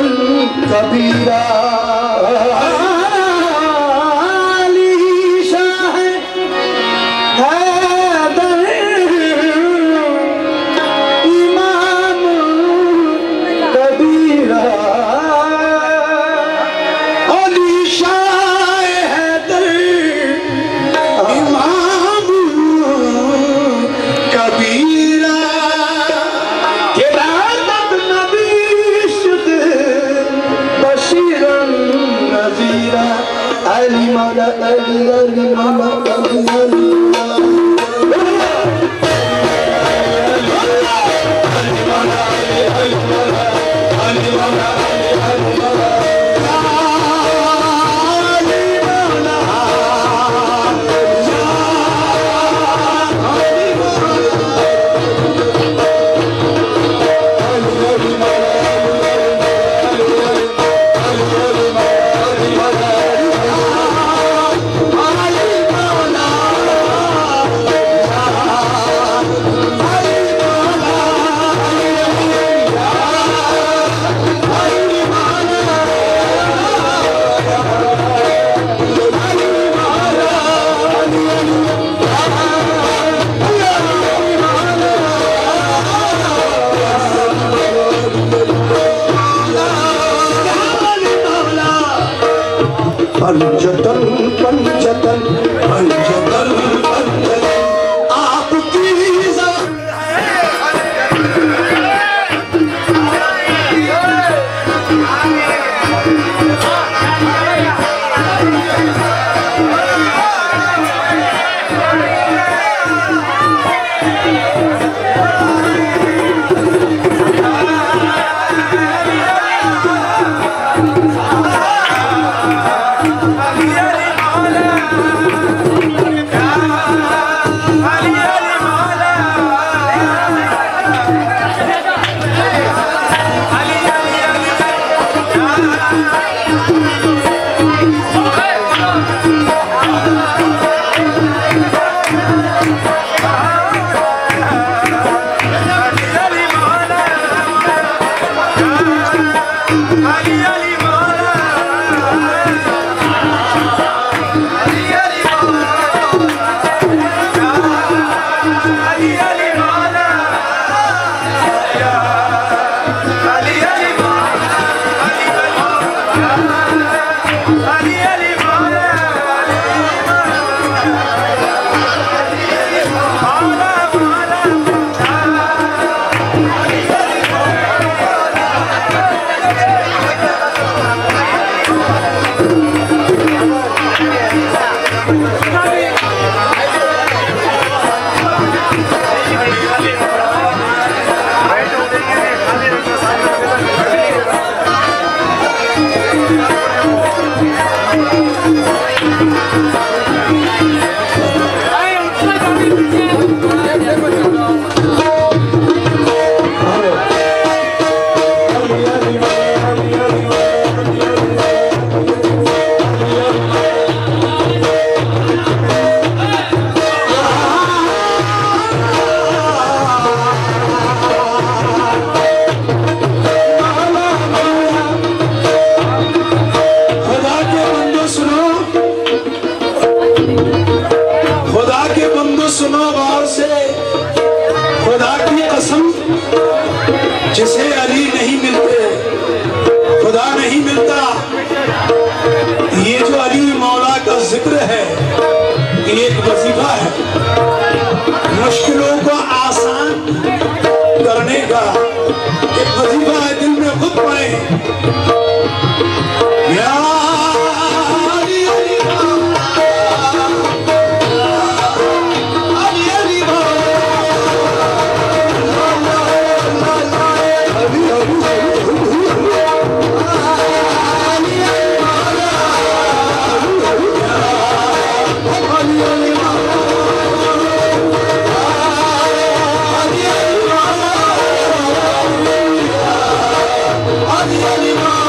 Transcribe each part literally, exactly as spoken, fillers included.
कबीरा Ali Moula, Ali, Ali Moula, Ali, Ali Panchatan Panchatan Panchatan Panchatan आपकी जिसे अली नहीं मिलते, खुदा नहीं मिलता। ये जो अली मौला का जिक्र है, ये एक वजीफा है, मुश्किलों को आसान करने का एक वजीफा है। दिल में खुद पड़े या Ali Ali Moula।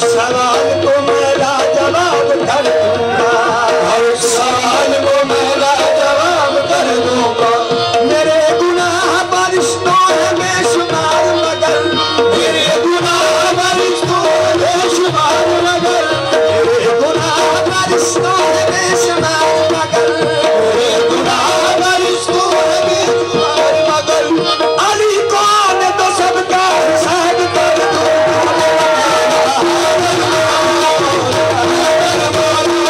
सवाल को मेरा जवाब कर दूंगा, हर सवाल को मेरा जवाब कर दूंगा। मेरे गुनाह बरिश्तों है बेशुमार मगर, मेरे गुनाह बरिश्तों है बेशुमार मगर, मेरे गुनाह बरिश्तों है बेशुमार मगर, मेरे गुनाह बरिश्तों है बेशुमार मगर। अली कौन तो सबका हिसाब कर दूंगा। I'm not a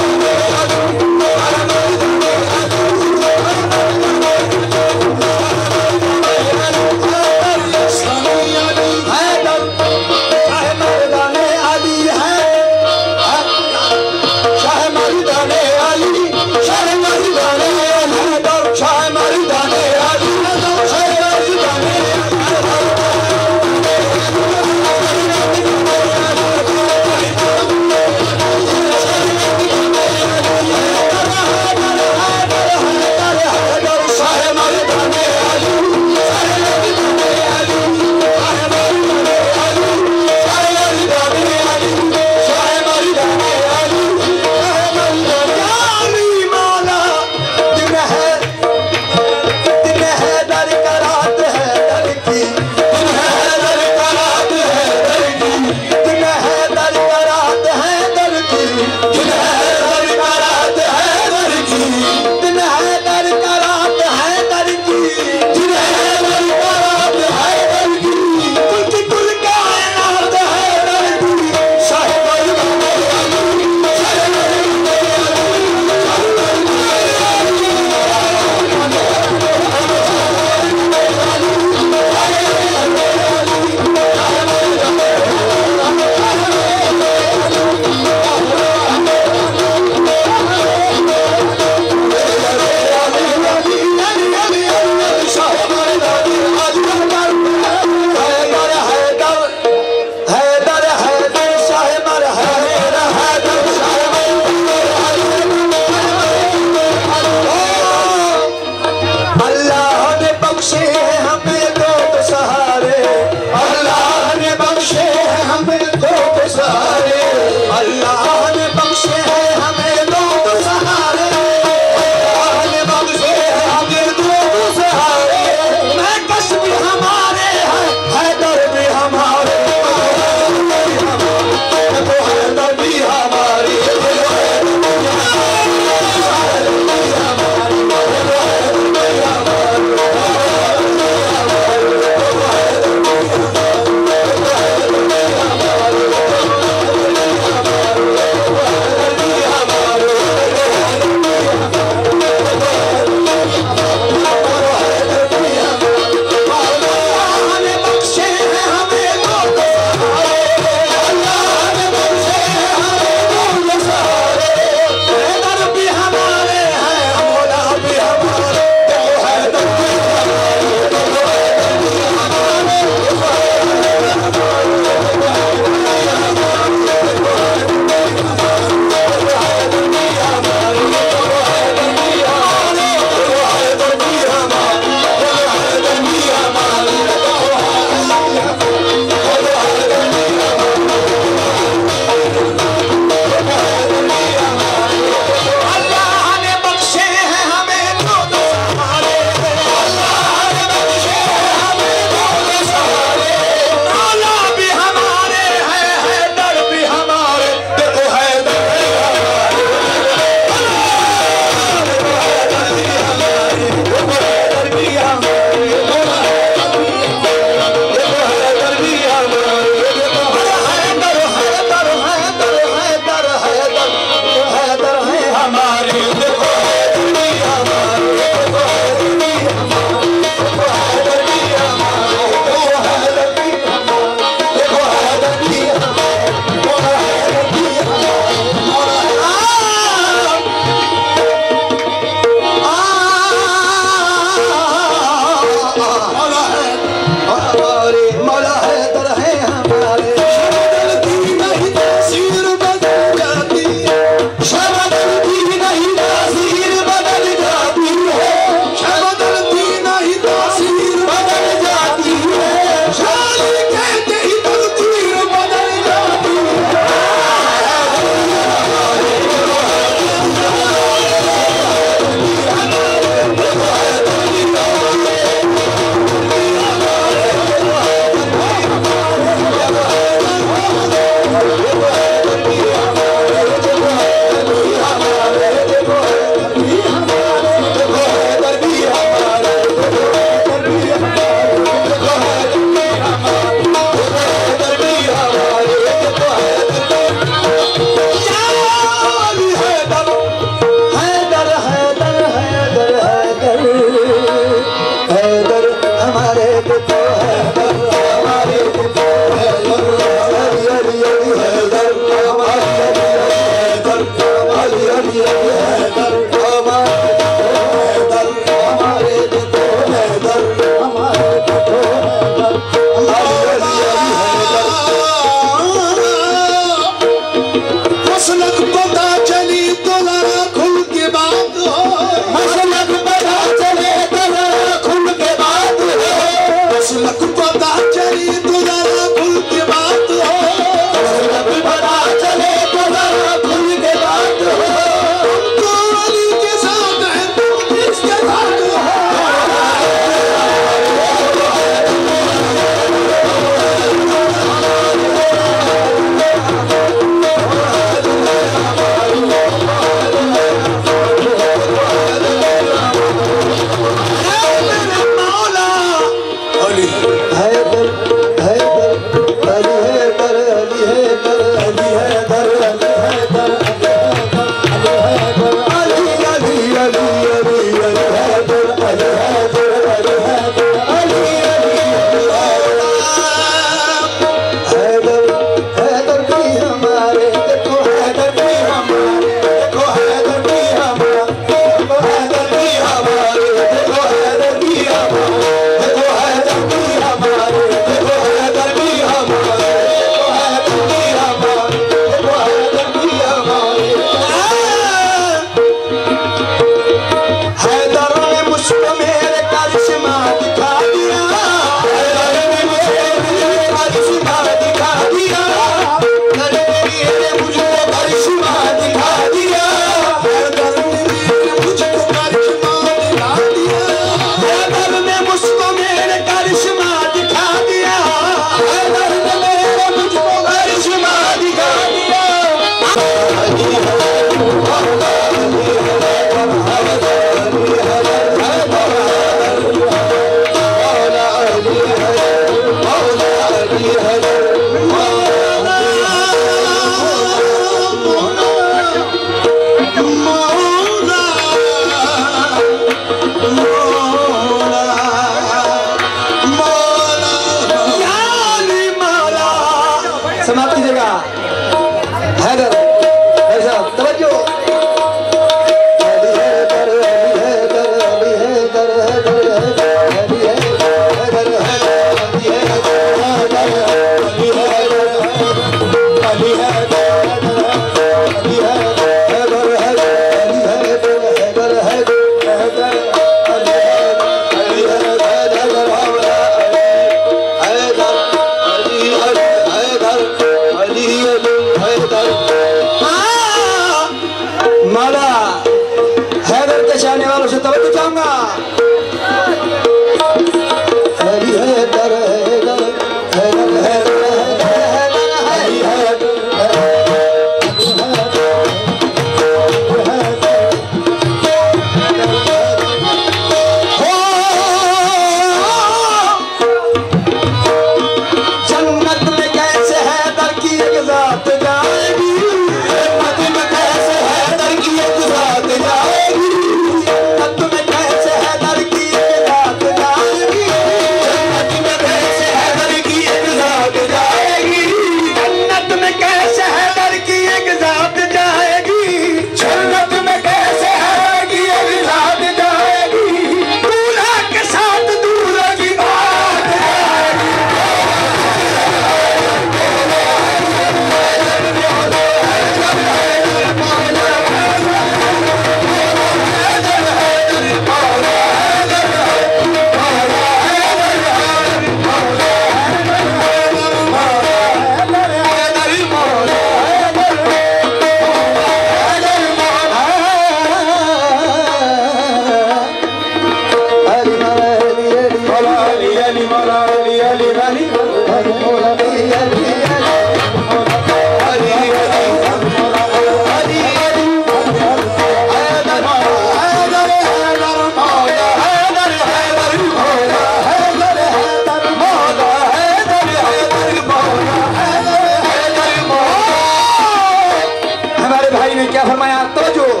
क्या फरमाया तो जो